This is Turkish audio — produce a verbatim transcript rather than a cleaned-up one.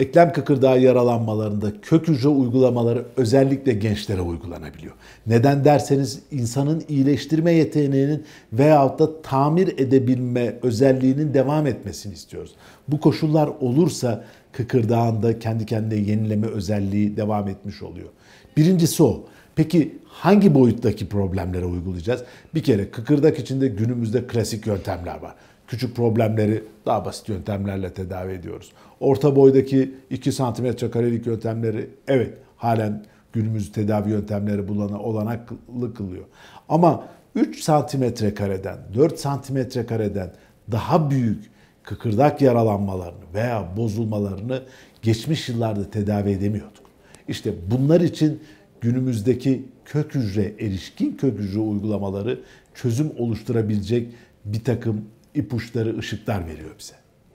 eklem kıkırdağı yaralanmalarında kök hücre uygulamaları özellikle gençlere uygulanabiliyor. Neden derseniz insanın iyileştirme yeteneğinin veyahut da tamir edebilme özelliğinin devam etmesini istiyoruz. Bu koşullar olursa kıkırdağında kendi kendine yenileme özelliği devam etmiş oluyor. Birincisi o. Peki hangi boyuttaki problemlere uygulayacağız? Bir kere kıkırdak içinde günümüzde klasik yöntemler var. Küçük problemleri daha basit yöntemlerle tedavi ediyoruz. Orta boydaki iki santimetre karelik yöntemleri evet halen günümüz tedavi yöntemleri bulana olanaklı kılıyor. Ama üç santimetre kareden, dört santimetre kareden daha büyük kıkırdak yaralanmalarını veya bozulmalarını geçmiş yıllarda tedavi edemiyorduk. İşte bunlar için günümüzdeki kök hücre, erişkin kök hücre uygulamaları çözüm oluşturabilecek bir takım ipuçları, ışıklar veriyor bize.